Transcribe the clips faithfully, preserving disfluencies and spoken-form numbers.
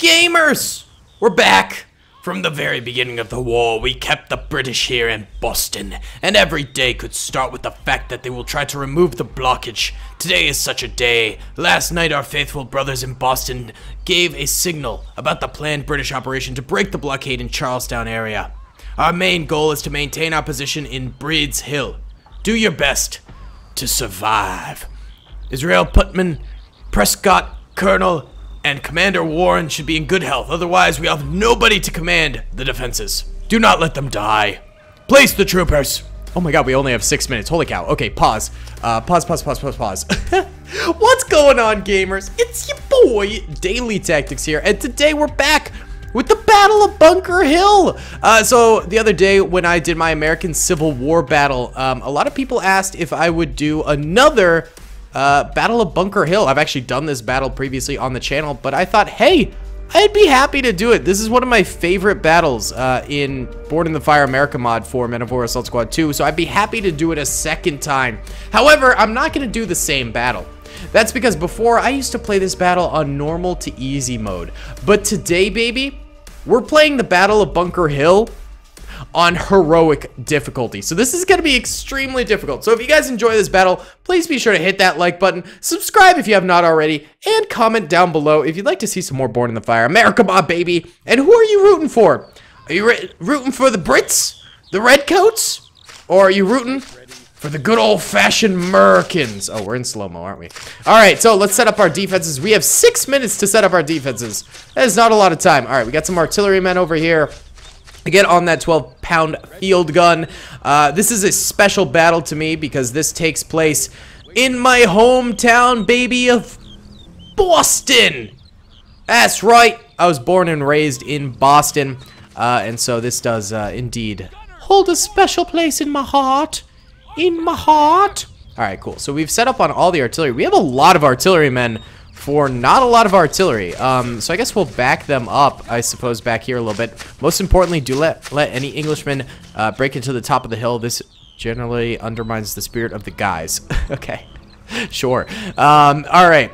Gamers! We're back! From the very beginning of the war, we kept the British here in Boston, and every day could start with the fact that they will try to remove the blockage. Today is such a day. Last night our faithful brothers in Boston gave a signal about the planned British operation to break the blockade in Charlestown area. Our main goal is to maintain our position in Breed's Hill. Do your best to survive. Israel Putnam, Prescott, Colonel, and Commander Warren should be in good health, otherwise we have nobody to command the defenses. Do not let them die. Place the troopers. Oh my god, we only have six minutes. Holy cow. Okay, pause. Uh, pause, pause, pause, pause, pause. What's going on, gamers? It's your boy, Daley Tactics here, and today we're back with the Battle of Bunker Hill. Uh, so the other day when I did my American Civil War battle, um, a lot of people asked if I would do another Uh, Battle of Bunker Hill. I've actually done this battle previously on the channel, but I thought, hey, I'd be happy to do it. This is one of my favorite battles uh, in Born in the Fire America Mod for Men of War Assault Squad two, so I'd be happy to do it a second time. However, I'm not going to do the same battle. That's because before, I used to play this battle on normal to easy mode. But today, baby, we're playing the Battle of Bunker Hill on heroic difficulty. So this is going to be extremely difficult. So if you guys enjoy this battle, please be sure to hit that like button, subscribe if you have not already, and comment down below if you'd like to see some more Born in the Fire America, my baby. And who are you rooting for? Are you rooting for the Brits, the Redcoats, or are you rooting for the good old-fashioned Americans? Oh, we're in slow-mo, aren't we? All right, so let's set up our defenses. We have six minutes to set up our defenses. That is not a lot of time. All right, we got some artillerymen over here. Get on that twelve pound field gun. Uh, this is a special battle to me because this takes place in my hometown, baby, of Boston. That's right. I was born and raised in Boston, uh, and so this does uh, indeed hold a special place in my heart. In my heart. All right, cool. So we've set up on all the artillery. We have a lot of artillerymen for not a lot of artillery, um, so I guess we'll back them up, I suppose, back here a little bit. Most importantly, do let let any Englishman uh, break into the top of the hill. This generally undermines the spirit of the guys. Okay, sure. Um, all right.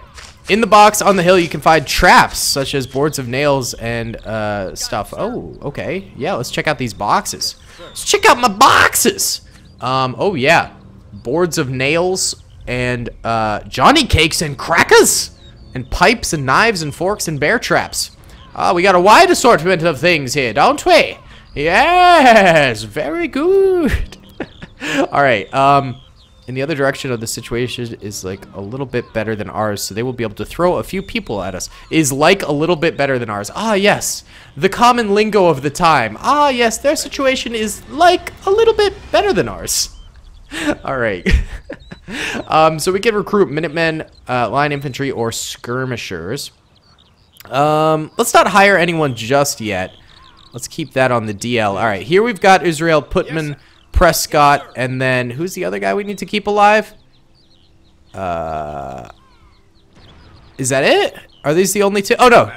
In the box on the hill, you can find traps such as boards of nails and uh, stuff. Oh, okay. Yeah, let's check out these boxes. Let's check out my boxes. Um, oh yeah, boards of nails and uh, Johnny cakes and crackers. And pipes and knives and forks and bear traps. Ah, uh, we got a wide assortment of things here, don't we? Yes, very good. All right. Um, in the other direction of the situation is like a little bit better than ours, so they will be able to throw a few people at us. Is like a little bit better than ours. Ah, yes, the common lingo of the time. Ah, yes, their situation is like a little bit better than ours. All right. Um, so we can recruit Minutemen, uh, line infantry, or skirmishers. Um, let's not hire anyone just yet. Let's keep that on the D L. All right, here we've got Israel Putnam, yes, Prescott, yes, and then who's the other guy we need to keep alive? Uh, is that it? Are these the only two? Oh, no.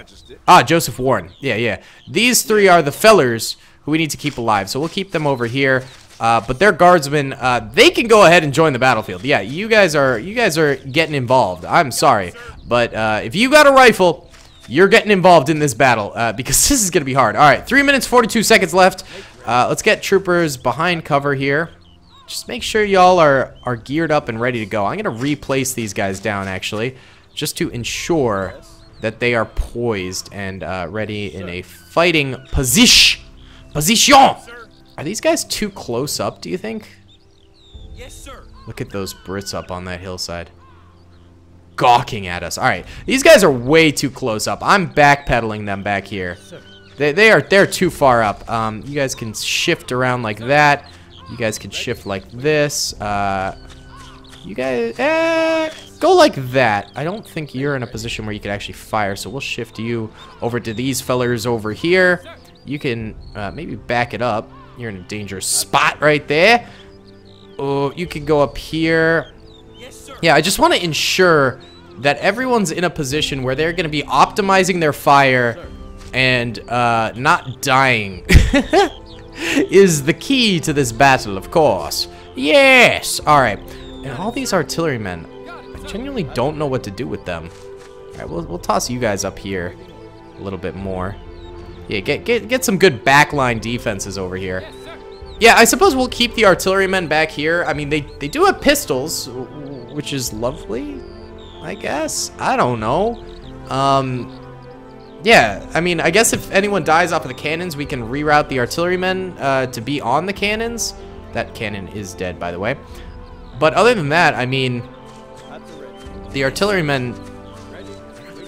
Ah, Joseph Warren. Yeah, yeah. These three are the fellers who we need to keep alive, so we'll keep them over here. Uh, but their guardsmen, uh, they can go ahead and join the battlefield. Yeah, you guys are you guys are getting involved. I'm sorry, but uh, if you got a rifle, you're getting involved in this battle uh, because this is gonna be hard. All right, three minutes forty-two seconds left. Uh, let's get troopers behind cover here. Just make sure y'all are are geared up and ready to go. I'm gonna replace these guys down actually, just to ensure that they are poised and uh, ready in a fighting position. Position. Are these guys too close up, do you think? Yes, sir. Look at those Brits up on that hillside, gawking at us. All right, these guys are way too close up. I'm backpedaling them back here. They, they are, they're too far up. Um, you guys can shift around like that. You guys can shift like this. Uh, you guys, eh, go like that. I don't think you're in a position where you could actually fire, so we'll shift you over to these fellers over here. You can uh, maybe back it up. You're in a dangerous spot right there. Oh, you can go up here. Yes, sir. Yeah, I just want to ensure that everyone's in a position where they're going to be optimizing their fire and uh, not dying is the key to this battle, of course. Yes. All right. And all these artillerymen, I genuinely don't know what to do with them. All right, we'll, we'll toss you guys up here. a little bit more. Yeah, get get get some good backline defenses over here. Yes, sir. Yeah, I suppose we'll keep the artillerymen back here. I mean, they they do have pistols, which is lovely, I guess. I don't know. Um, yeah, I mean, I guess if anyone dies off of the cannons, we can reroute the artillerymen uh, to be on the cannons. That cannon is dead, by the way. But other than that, I mean, the artillerymen,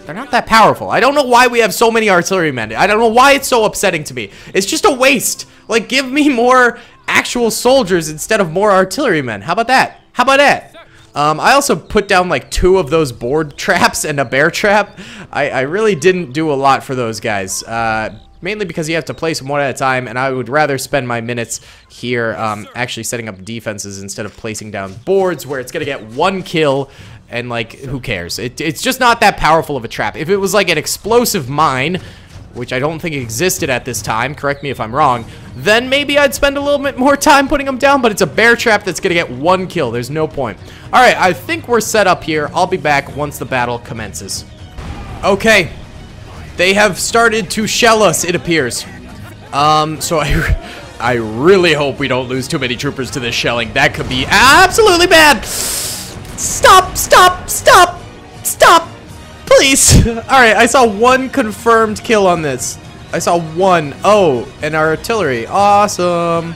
they're not that powerful. I don't know why we have so many artillerymen. I don't know why it's so upsetting to me. It's just a waste. Like, give me more actual soldiers instead of more artillerymen. How about that? How about that? Um, I also put down, like, two of those board traps and a bear trap. I, I really didn't do a lot for those guys. Uh... Mainly because you have to place them one at a time, and I would rather spend my minutes here um, actually setting up defenses instead of placing down boards where it's going to get one kill, and, like, who cares? It, it's just not that powerful of a trap. If it was, like, an explosive mine, which I don't think existed at this time, correct me if I'm wrong, then maybe I'd spend a little bit more time putting them down, but it's a bear trap that's going to get one kill. There's no point. All right, I think we're set up here. I'll be back once the battle commences. Okay. They have started to shell us, it appears. Um, so I, I really hope we don't lose too many troopers to this shelling. That could be absolutely bad. Stop, stop, stop, stop, please. All right, I saw one confirmed kill on this. I saw one. Oh, and our artillery. Awesome.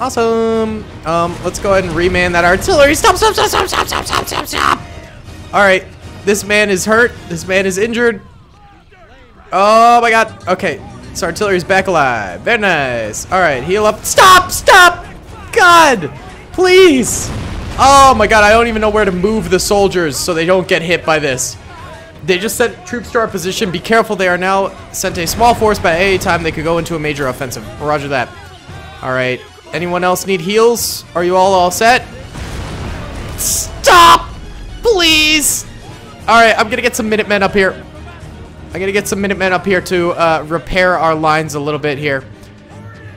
Awesome. Um, let's go ahead and reman that artillery. Stop, stop, stop, stop, stop, stop, stop, stop, stop. All right, this man is hurt. This man is injured. Oh my god. Okay. So artillery's back alive. Very nice. Alright, heal up. Stop! Stop! God! Please! Oh my god, I don't even know where to move the soldiers so they don't get hit by this. They just sent troops to our position. Be careful, they are now sent a small force. By any time they could go into a major offensive. Roger that. Alright. Anyone else need heals? Are you all all set? Stop! Please! Alright, I'm gonna get some Minutemen up here. I'm gonna get some Minutemen up here to uh, repair our lines a little bit here.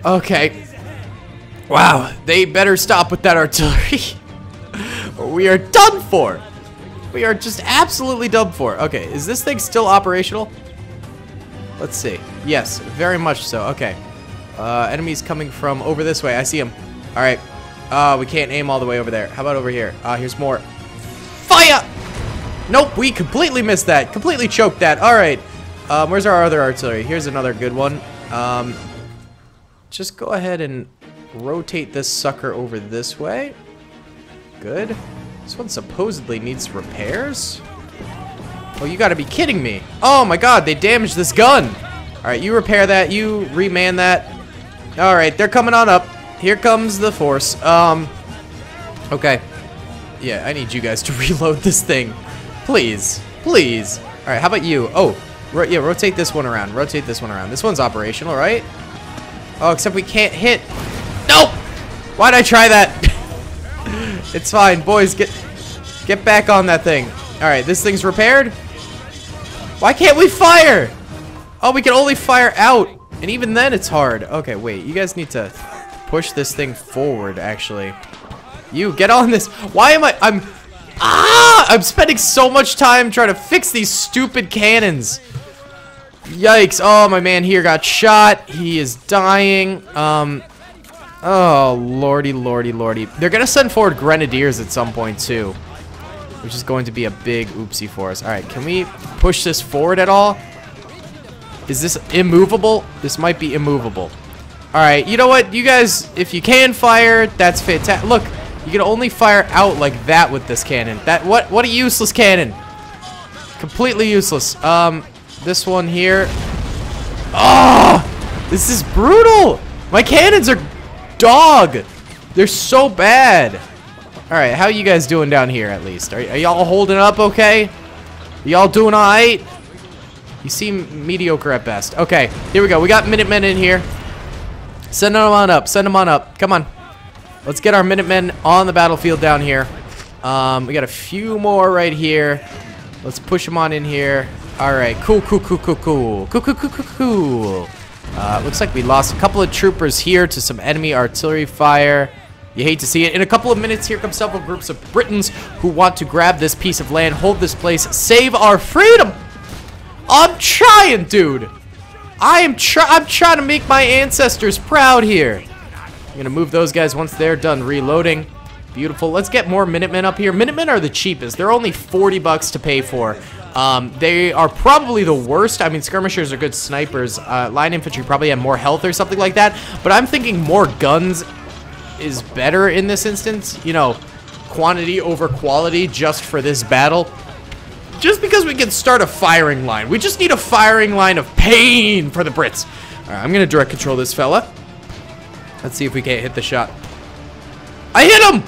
Okay. Wow, they better stop with that artillery. We are done for. We are just absolutely done for. Okay, is this thing still operational? Let's see. Yes, very much so. Okay. Uh, enemies coming from over this way. I see them. All right. Uh, we can't aim all the way over there. How about over here? Uh, here's more. Fire! Nope, we completely missed that. Completely choked that. All right. Um, where's our other artillery? Here's another good one. Um, just go ahead and rotate this sucker over this way. Good. This one supposedly needs repairs. Oh, you got to be kidding me. Oh, my God. They damaged this gun. All right, you repair that. You reman that. All right, they're coming on up. Here comes the force. Um, okay. Yeah, I need you guys to reload this thing. Please, please. All right, how about you? Oh, ro yeah, rotate this one around. Rotate this one around. This one's operational, right? Oh, except we can't hit. Nope! Why'd I try that? It's fine, boys. Get get back on that thing. All right, this thing's repaired. Why can't we fire? Oh, we can only fire out. And even then, it's hard. Okay, wait. You guys need to push this thing forward, actually. You, get on this. Why am I... I'm... Ah! I'm spending so much time trying to fix these stupid cannons. Yikes. Oh, my man here got shot. He is dying. Um, oh, lordy, lordy, lordy. They're going to send forward grenadiers at some point, too. Which is going to be a big oopsie for us. All right, can we push this forward at all? Is this immovable? This might be immovable. All right, you know what? You guys, if you can fire, that's fantastic. Look. You can only fire out like that with this cannon. That what? What a useless cannon! Completely useless. Um, this one here. Oh, this is brutal. My cannons are dog. They're so bad. All right, how are you guys doing down here? At least are, are y'all holding up? Okay, y'all doing all right? You seem mediocre at best. Okay, here we go. We got Minutemen in here. Send them on up. Send them on up. Come on. Let's get our Minutemen on the battlefield down here. Um, we got a few more right here. Let's push them on in here. All right, cool, cool, cool, cool, cool, cool, cool, cool, cool, cool. Uh, looks like we lost a couple of troopers here to some enemy artillery fire. You hate to see it. In a couple of minutes, here come several groups of Britons who want to grab this piece of land, hold this place, save our freedom. I'm trying, dude. I am try I'm trying to make my ancestors proud here. I'm gonna move those guys once they're done reloading. Beautiful. Let's get more Minutemen up here. Minutemen are the cheapest. They're only forty bucks to pay for. Um, they are probably the worst. I mean, skirmishers are good snipers. Uh, line infantry probably have more health or something like that. But I'm thinking more guns is better in this instance. You know, quantity over quality just for this battle. Just because we can start a firing line. We just need a firing line of pain for the Brits. All right, I'm going to direct control this fella. Let's see if we can't hit the shot. I hit him!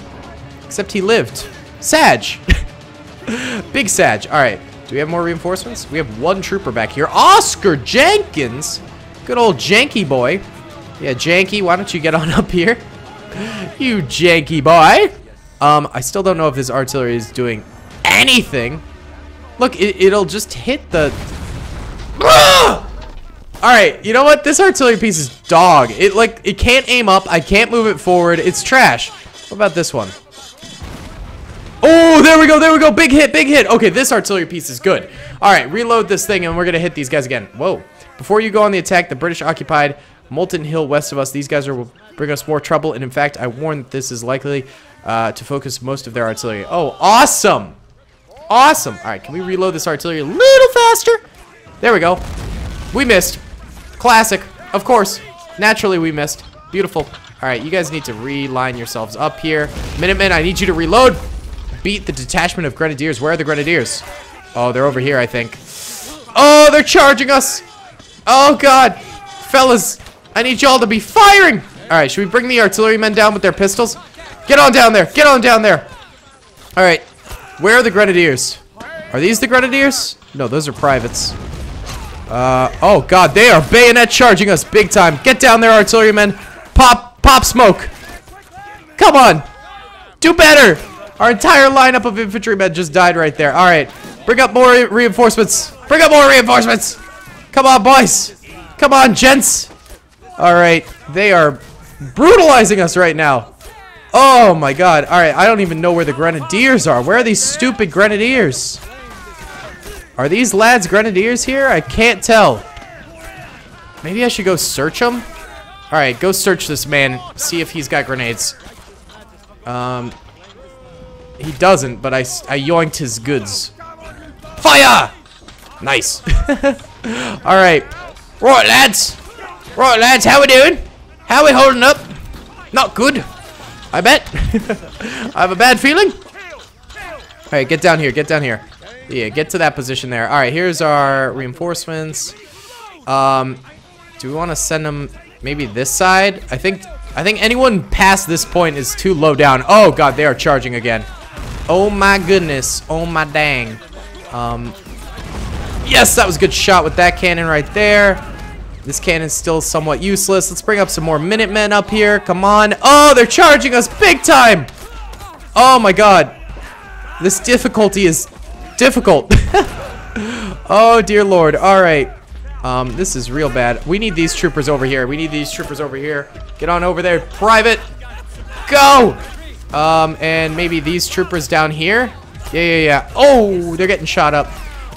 Except he lived. Sag. Big Sag. All right. Do we have more reinforcements? We have one trooper back here. Oscar Jenkins! Good old Janky boy. Yeah, Janky, why don't you get on up here? You Janky boy! Um, I still don't know if this artillery is doing anything. Look, it, it'll just hit the... Ah! Alright, you know what? This artillery piece is dog. It, like, it can't aim up. I can't move it forward. It's trash. What about this one? Oh, there we go, there we go. Big hit, big hit. Okay, this artillery piece is good. All right, reload this thing, and we're going to hit these guys again. Whoa. Before you go on the attack, the British occupied Molten Hill west of us. These guys are, will bring us more trouble, and in fact, I warn that this is likely uh, to focus most of their artillery. Oh, awesome. Awesome. All right, can we reload this artillery a little faster? There we go. We missed. Classic. Of course. Naturally, we missed. Beautiful. All right, you guys need to reline yourselves up here. Minutemen, I need you to reload. Beat the detachment of grenadiers. Where are the grenadiers? Oh, they're over here, I think. Oh, they're charging us. Oh, God. Fellas, I need y'all to be firing. All right, should we bring the artillerymen down with their pistols? Get on down there. Get on down there. All right. Where are the grenadiers? Are these the grenadiers? No, those are privates. Uh, oh, God. They are bayonet charging us big time. Get down there, artillerymen. Pop, pop smoke. Come on. Do better. Our entire lineup of infantrymen just died right there. All right. Bring up more re reinforcements. Bring up more reinforcements. Come on, boys. Come on, gents. All right. They are brutalizing us right now. Oh, my God. All right. I don't even know where the grenadiers are. Where are these stupid grenadiers? Are these lads grenadiers here? I can't tell. Maybe I should go search them. All right. Go search this man. See if he's got grenades. Um... He doesn't, but I, I yoinked his goods. Fire! Nice. Alright. Right, lads. Right, lads. How we doing? How we holding up? Not good. I bet. I have a bad feeling. Alright, get down here. Get down here. Yeah, get to that position there. Alright, here's our reinforcements. Um, do we want to send them maybe this side? I think, I think anyone past this point is too low down. Oh, God. They are charging again. Oh my goodness. Oh my dang. Um, yes, that was a good shot with that cannon right there. This cannon's still somewhat useless. Let's bring up some more Minutemen up here. Come on. Oh, they're charging us big time. Oh my God. This difficulty is difficult. Oh dear Lord. All right. Um, this is real bad. We need these troopers over here. We need these troopers over here. Get on over there, private. Go! Um, and maybe these troopers down here. Yeah, yeah, yeah. Oh, they're getting shot up.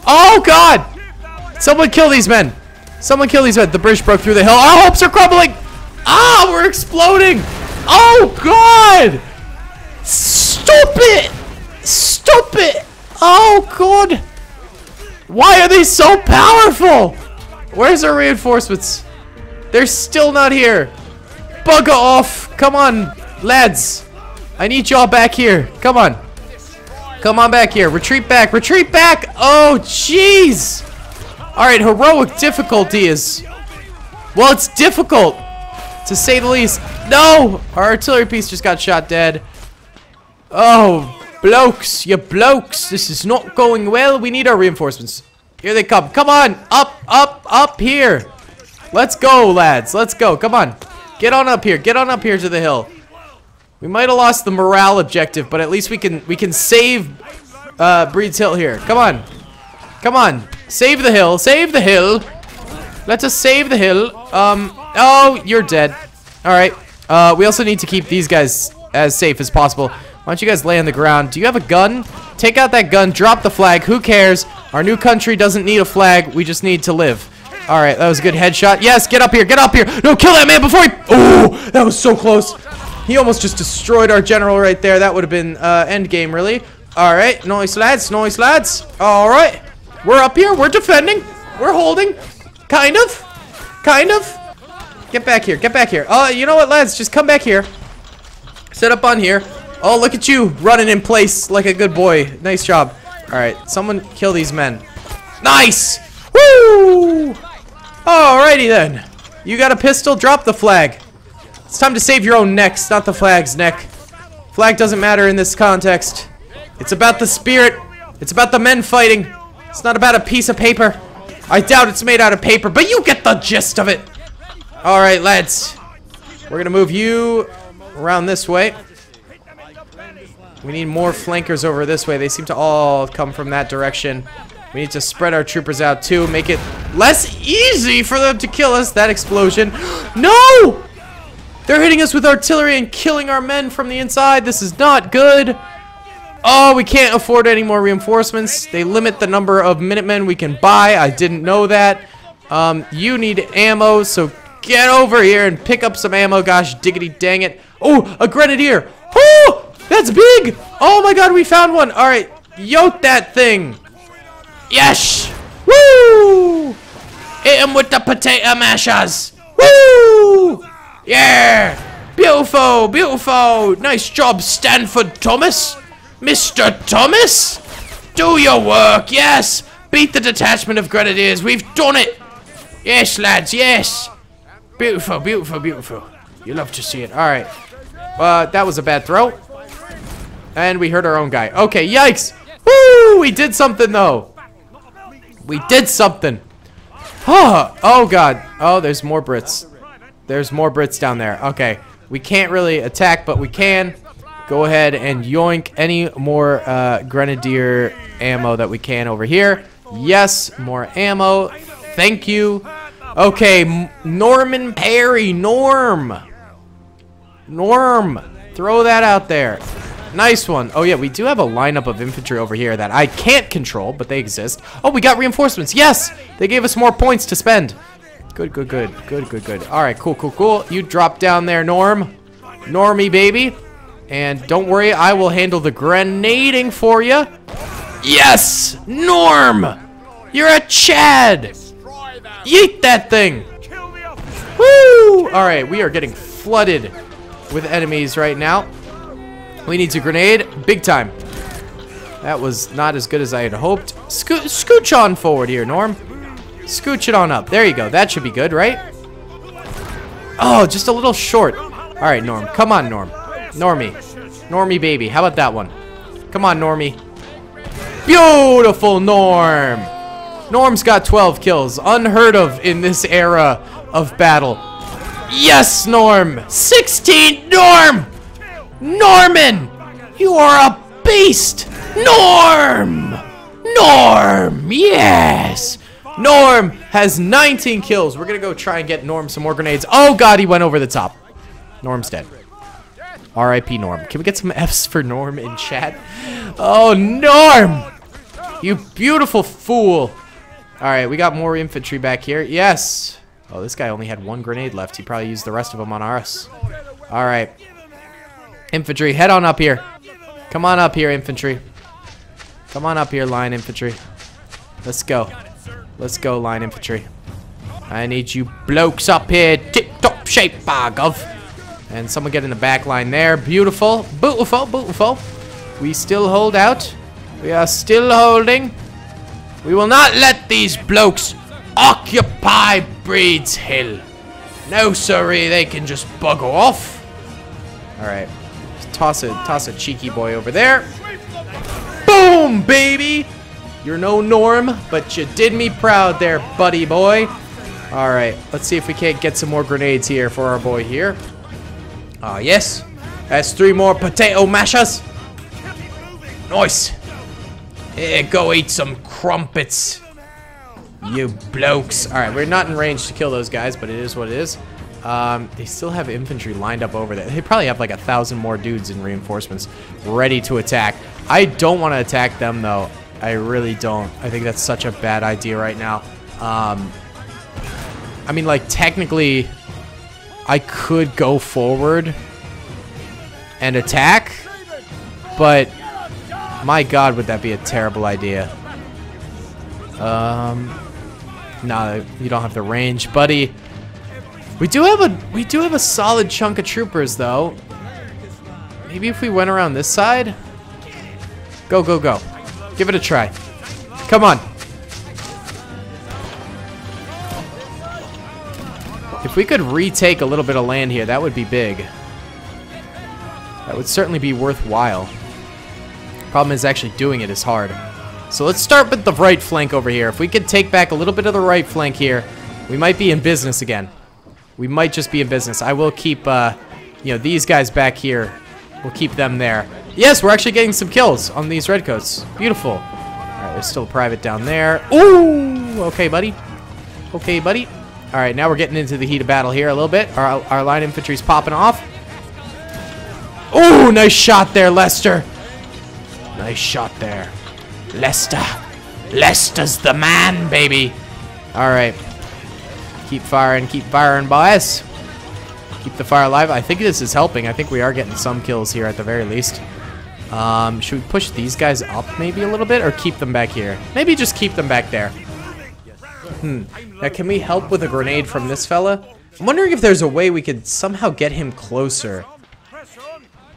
Oh, God! Someone kill these men. Someone kill these men. The British broke through the hill. Our hopes are crumbling. Ah, we're exploding. Oh, God! Stupid! Stupid! Oh, God! Why are they so powerful? Where's our reinforcements? They're still not here. Bugger off. Come on, lads. I need y'all back here. Come on. Come on back here. Retreat back. Retreat back. Oh, jeez. All right, heroic difficulty is... Well, it's difficult, to say the least. No! Our artillery piece just got shot dead. Oh, blokes. You blokes. This is not going well. We need our reinforcements. Here they come. Come on. Up, up, up here. Let's go, lads. Let's go. Come on. Get on up here. Get on up here to the hill. We might have lost the morale objective, but at least we can we can save uh, Breed's Hill here. Come on. Come on. Save the hill. Save the hill. Let us save the hill. Um. Oh, you're dead. All right. Uh, we also need to keep these guys as safe as possible. Why don't you guys lay on the ground? Do you have a gun? Take out that gun. Drop the flag. Who cares? Our new country doesn't need a flag. We just need to live. All right, that was a good headshot. Yes, get up here. Get up here. No, kill that man before he... Oh, that was so close. He almost just destroyed our general right there. That would have been uh, end game, really. All right, nice lads, nice lads. All right, we're up here. We're defending. We're holding. Kind of. Kind of. Get back here. Get back here. Oh, uh, you know what, lads? Just come back here. Set up on here. Oh, look at you running in place like a good boy. Nice job. All right, someone kill these men. Nice. Woo! Alrighty then. You got a pistol? Drop the flag. It's time to save your own necks, not the flag's neck. Flag doesn't matter in this context. It's about the spirit. It's about the men fighting. It's not about a piece of paper. I doubt it's made out of paper, but you get the gist of it. Alright, lads. We're gonna move you around this way. We need more flankers over this way. They seem to all come from that direction. We need to spread our troopers out too, make it less easy for them to kill us. That explosion. No! They're hitting us with artillery and killing our men from the inside. This is not good. Oh, we can't afford any more reinforcements. They limit the number of Minutemen we can buy. I didn't know that. Um, you need ammo, so get over here and pick up some ammo. Gosh, diggity dang it. Oh, a grenadier. Oh, that's big. Oh my god, we found one. All right, yote that thing. Yes! Woo! Hit him with the potato mashers! Woo! Yeah! Beautiful! Beautiful! Nice job, Stanford Thomas! Mister Thomas! Do your work! Yes! Beat the detachment of grenadiers! We've done it! Yes, lads! Yes! Beautiful! Beautiful! Beautiful! You love to see it. Alright. Uh, that was a bad throw. And we hurt our own guy. Okay, yikes! Woo! We did something, though! We did something. Huh. Oh, God. Oh, there's more Brits. There's more Brits down there. Okay. We can't really attack, but we can. Go ahead and yoink any more uh, grenadier ammo that we can over here. Yes, more ammo. Thank you. Okay, Norman Perry. Norm. Norm. Throw that out there. Nice one. Oh, yeah, we do have a lineup of infantry over here that I can't control, but they exist. Oh, we got reinforcements. Yes! They gave us more points to spend. Good, good, good. Good, good, good. All right, cool, cool, cool. You drop down there, Norm. Normie, baby. And don't worry, I will handle the grenading for you. Yes! Norm! You're a Chad! Yeet that thing! Woo! All right, we are getting flooded with enemies right now. We need to grenade. Big time. That was not as good as I had hoped. Sco scooch on forward here, Norm. Scooch it on up. There you go. That should be good, right? Oh, just a little short. All right, Norm. Come on, Norm. Normie. Normie, baby. How about that one? Come on, Normie. Beautiful, Norm. Norm's got twelve kills. Unheard of in this era of battle. Yes, Norm. sixteen, Norm. Norman! You are a beast! Norm! Norm! Yes! Norm has nineteen kills. We're gonna go try and get Norm some more grenades. Oh god, he went over the top. Norm's dead. R I P Norm. Can we get some F's for Norm in chat? Oh, Norm! You beautiful fool! Alright, we got more infantry back here. Yes! Oh, this guy only had one grenade left. He probably used the rest of them on us. Alright. Infantry, head on up here. Come on up here, infantry. Come on up here, line infantry. Let's go. Let's go, line infantry. I need you blokes up here. Tip-top shape, bargov. And someone get in the back line there. Beautiful. Beautiful, beautiful. We still hold out. We are still holding. We will not let these blokes occupy Breed's Hill. No, sorry, they can just bugger off. All right. Toss a, toss a cheeky boy over there. Boom, baby! You're no Norm, but you did me proud there, buddy boy. All right, let's see if we can't get some more grenades here for our boy here. Ah, uh, yes. That's three more potato mashers. Nice. Here, go eat some crumpets, you blokes. All right, we're not in range to kill those guys, but it is what it is. Um, they still have infantry lined up over there. They probably have like a thousand more dudes in reinforcements ready to attack. I don't want to attack them, though. I really don't. I think that's such a bad idea right now. Um, I mean, like, technically, I could go forward and attack, but my God, would that be a terrible idea? Um, nah, you don't have the range, buddy. We do have a we do have a solid chunk of troopers, though. Maybe if we went around this side. Go, go, go. Give it a try. Come on. If we could retake a little bit of land here, that would be big. That would certainly be worthwhile. Problem is, actually doing it is hard. So let's start with the right flank over here. If we could take back a little bit of the right flank here, we might be in business again. We might just be in business. I will keep, uh, you know, these guys back here. We'll keep them there. Yes, we're actually getting some kills on these redcoats. Beautiful. All right, there's still a private down there. Ooh! Okay, buddy. Okay, buddy. All right, now we're getting into the heat of battle here a little bit. Our, our line infantry's popping off. Ooh, nice shot there, Lester. Nice shot there. Lester. Lester's the man, baby. All right. Keep firing, keep firing, boys. Keep the fire alive. I think this is helping. I think we are getting some kills here at the very least. Um, should we push these guys up maybe a little bit or keep them back here? Maybe just keep them back there. Hmm. Now, can we help with a grenade from this fella? I'm wondering if there's a way we could somehow get him closer.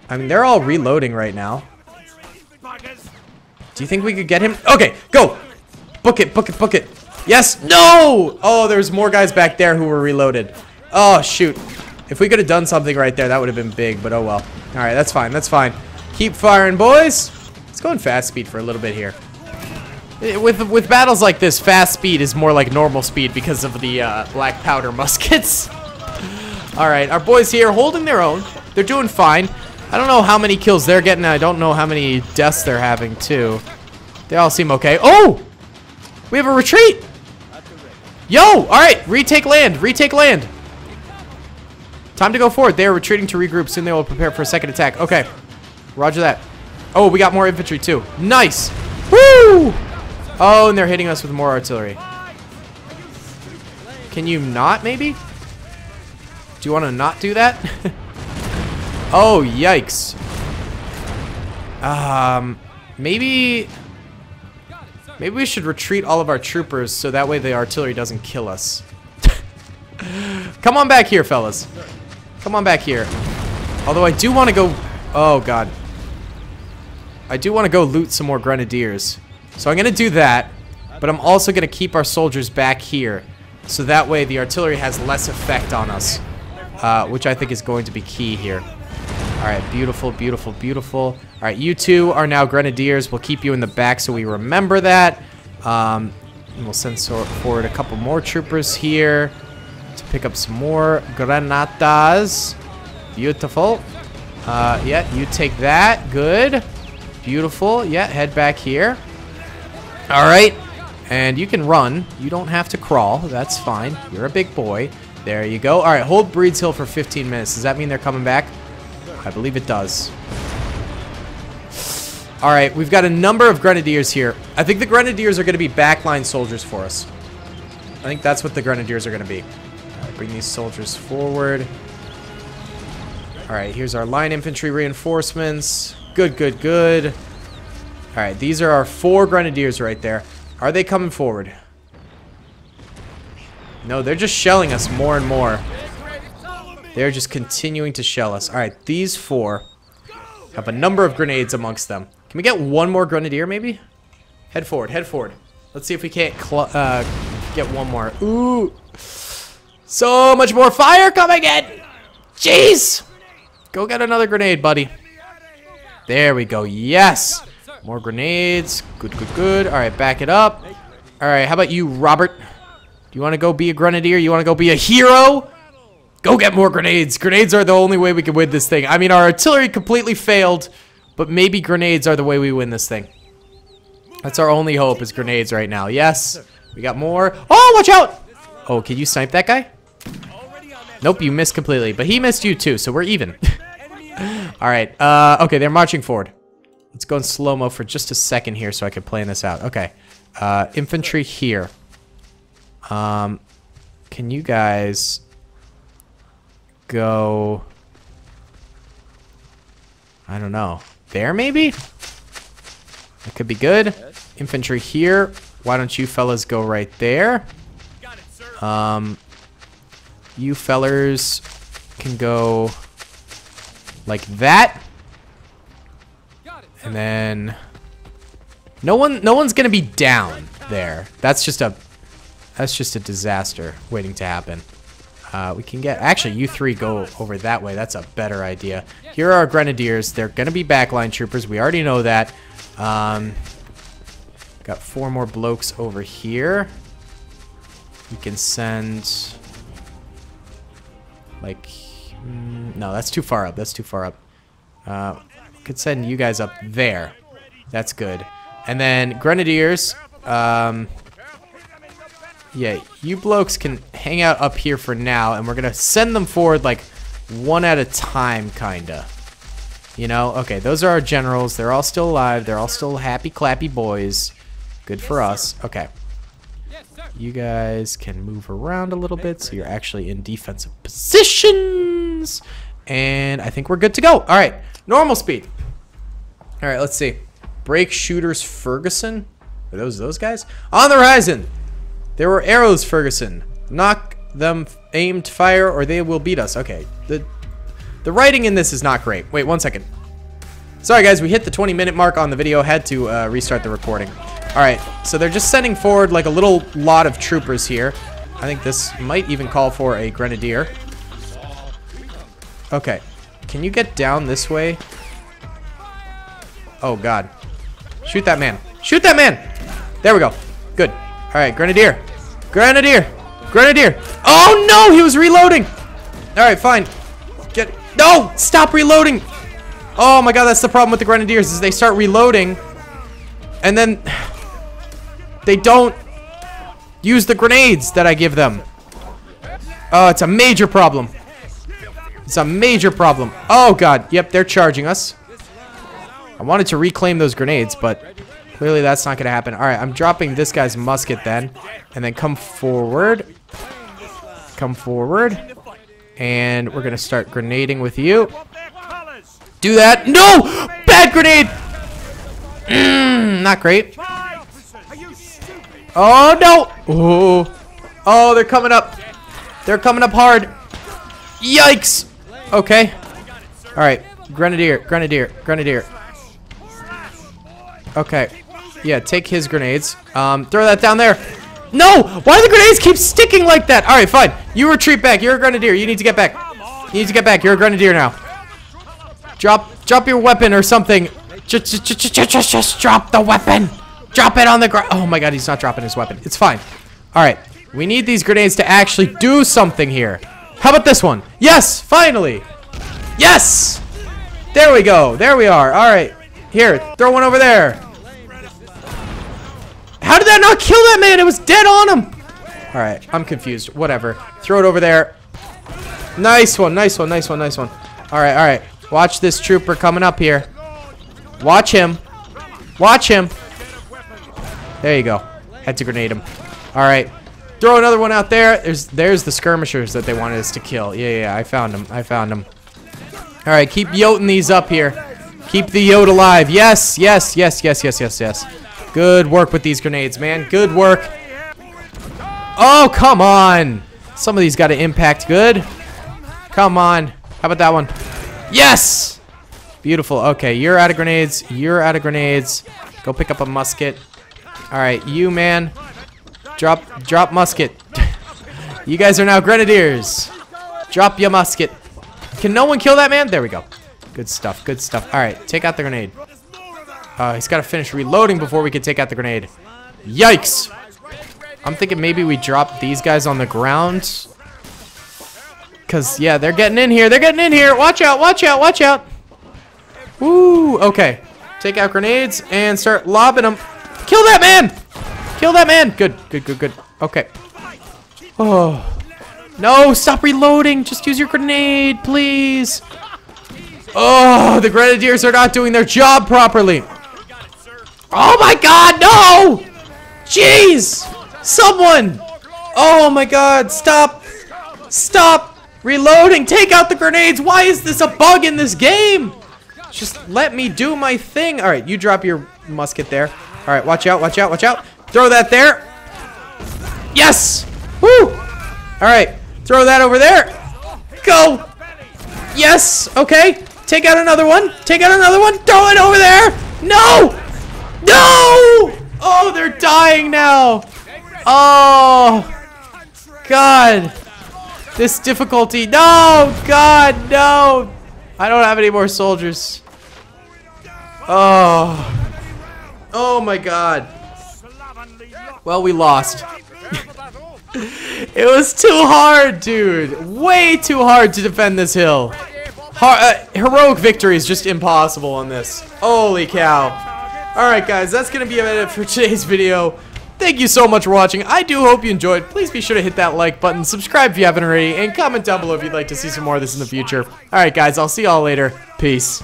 I mean, they're all reloading right now. Do you think we could get him? Okay, go! Book it, book it, book it. Yes! No! Oh, there's more guys back there who were reloaded. Oh, shoot. If we could have done something right there, that would have been big, but oh well. Alright, that's fine, that's fine. Keep firing, boys! Let's go in fast speed for a little bit here. With, with battles like this, fast speed is more like normal speed because of the uh, black powder muskets. Alright, our boys here holding their own. They're doing fine. I don't know how many kills they're getting. I don't know how many deaths they're having, too. They all seem okay. Oh! We have a retreat! Yo! Alright, retake land, retake land. Time to go forward. They are retreating to regroup. Soon they will prepare for a second attack. Okay. Roger that. Oh, we got more infantry too. Nice. Woo! Oh, and they're hitting us with more artillery. Can you not, maybe? Do you want to not do that? Oh, yikes. Um, maybe... Maybe we should retreat all of our troopers so that way the artillery doesn't kill us. Come on back here, fellas. Come on back here. Although I do want to go... Oh, God. I do want to go loot some more grenadiers. So I'm going to do that, but I'm also going to keep our soldiers back here. So that way the artillery has less effect on us, uh, which I think is going to be key here. All right, beautiful, beautiful, beautiful. All right, you two are now grenadiers. We'll keep you in the back so we remember that. Um, and we'll send so forward a couple more troopers here to pick up some more granadas. Beautiful. Uh, yeah, you take that. Good. Beautiful. Yeah, head back here. All right. And you can run. You don't have to crawl. That's fine. You're a big boy. There you go. All right, hold Breed's Hill for fifteen minutes. Does that mean they're coming back? I believe it does. All right, we've got a number of grenadiers here. I think the grenadiers are going to be backline soldiers for us. I think that's what the grenadiers are going to be. All right, bring these soldiers forward. Alright, here's our line infantry reinforcements. Good, good, good. Alright, these are our four grenadiers right there. Are they coming forward? No, they're just shelling us more and more. They're just continuing to shell us. Alright, these four have a number of grenades amongst them. Can we get one more grenadier, maybe? Head forward, head forward. Let's see if we can't cl uh, get one more. Ooh! So much more fire coming in! Jeez! Go get another grenade, buddy. There we go. Yes. More grenades. Good, good, good. All right, back it up. All right, how about you, Robert? Do you want to go be a grenadier? You want to go be a hero? Go get more grenades. Grenades are the only way we can win this thing. I mean, our artillery completely failed, but maybe grenades are the way we win this thing. That's our only hope is grenades right now. Yes. We got more. Oh, watch out. Oh, can you snipe that guy? Nope, you missed completely, but he missed you too, so we're even. All right, uh, okay, they're marching forward. Let's go in slow-mo for just a second here so I can plan this out. Okay. Uh, infantry here. Um, can you guys go... I don't know. There, maybe? That could be good. Infantry here. Why don't you fellas go right there? Um, you fellers can go like that. And then no one no one's gonna be down there. That's just a that's just a disaster waiting to happen. Uh, we can get actually you three go over that way. That's a better idea. Here are our grenadiers. They're gonna be backline troopers. We already know that. Um, got four more blokes over here. We can send like mm, no, that's too far up. That's too far up. Uh, could send you guys up there. That's good. And then grenadiers. Um, yeah, you blokes can hang out up here for now, and we're gonna send them forward like one at a time, kinda. You know? Okay, those are our generals. They're all still alive. They're all still happy, clappy boys. Good for us. Okay. You guys can move around a little bit, so you're actually in defensive positions. And I think we're good to go. All right. Normal speed. All right, let's see. Brake shooters Ferguson. Are those those guys? On the horizon. There were arrows, Ferguson. Knock them, aimed, fire, or they will beat us. Okay. The the writing in this is not great. Wait, one second. Sorry, guys. We hit the twenty-minute mark on the video. Had to uh, restart the recording. All right. So they're just sending forward like a little lot of troopers here. I think this might even call for a grenadier. Okay. Can you get down this way? Oh, God. Shoot that man. Shoot that man! There we go. Good. All right, Grenadier. Grenadier. Grenadier. Oh, no! He was reloading! All right, fine. Get... No! Stop reloading! Oh, my God, that's the problem with the Grenadiers is they start reloading, and then they don't use the grenades that I give them. Oh, it's a major problem. It's a major problem. Oh, God. Yep, they're charging us. I wanted to reclaim those grenades, but clearly that's not going to happen. All right, I'm dropping this guy's musket then. And then come forward. Come forward. And we're going to start grenading with you. Do that. No! Bad grenade! Mm, not great. Oh, no! Oh. Oh, they're coming up. They're coming up hard. Yikes! Okay. Alright. Grenadier. Grenadier. Grenadier. Okay. Yeah, take his grenades. Um, throw that down there. No! Why do the grenades keep sticking like that? Alright, fine. You retreat back. You're a grenadier. You need to get back. You need to get back. You're a grenadier now. Drop drop your weapon or something. Just, just, just, just, just drop the weapon. Drop it on the ground. Oh my god, he's not dropping his weapon. It's fine. Alright. We need these grenades to actually do something here. How about this one? Yes! Finally! Yes! There we go. There we are. All right. Here. Throw one over there. How did that not kill that man? It was dead on him. All right. I'm confused. Whatever. Throw it over there. Nice one. Nice one. Nice one. Nice one. All right. All right. Watch this trooper coming up here. Watch him. Watch him. There you go. Had to grenade him. All right. Throw another one out there. There's there's the skirmishers that they wanted us to kill. Yeah, yeah, I found them. I found them. All right, keep yoting these up here. Keep the yot alive. Yes, yes, yes, yes, yes, yes, yes. Good work with these grenades, man. Good work. Oh, come on. Some of these got to impact good. Come on. How about that one? Yes! Beautiful. Okay, you're out of grenades. You're out of grenades. Go pick up a musket. All right, you, man. Drop, drop musket. You guys are now grenadiers. Drop your musket. Can no one kill that man? There we go. Good stuff, good stuff. All right, take out the grenade. Uh, he's got to finish reloading before we can take out the grenade. Yikes. I'm thinking maybe we drop these guys on the ground. Because, yeah, they're getting in here. They're getting in here. Watch out, watch out, watch out. Woo, okay. Take out grenades and start lobbing them. Kill that man. Kill that man! Good, good, good, good. Okay. Oh. No, stop reloading! Just use your grenade, please! Oh, the grenadiers are not doing their job properly. Oh my god, no! Jeez! Someone! Oh my god, stop! Stop! Reloading! Take out the grenades! Why is this a bug in this game? Just let me do my thing. Alright, you drop your musket there. Alright, watch out, watch out, watch out. Throw that there. Yes! Woo! Alright, throw that over there. Go! Yes! Okay. Take out another one. Take out another one. Throw it over there! No! No! Oh, they're dying now. Oh, God. This difficulty. No, God, no. I don't have any more soldiers. Oh. Oh, my God. Well, we lost. It was too hard, dude. Way too hard to defend this hill. Har- uh, heroic victory is just impossible on this. Holy cow. Alright guys, that's going to be it for today's video. Thank you so much for watching. I do hope you enjoyed. Please be sure to hit that like button, subscribe if you haven't already, and comment down below if you'd like to see some more of this in the future. Alright guys, I'll see y'all later. Peace.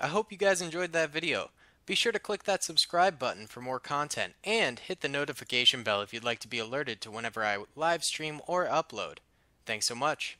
I hope you guys enjoyed that video. Be sure to click that subscribe button for more content, and hit the notification bell if you'd like to be alerted to whenever I live stream or upload. Thanks so much.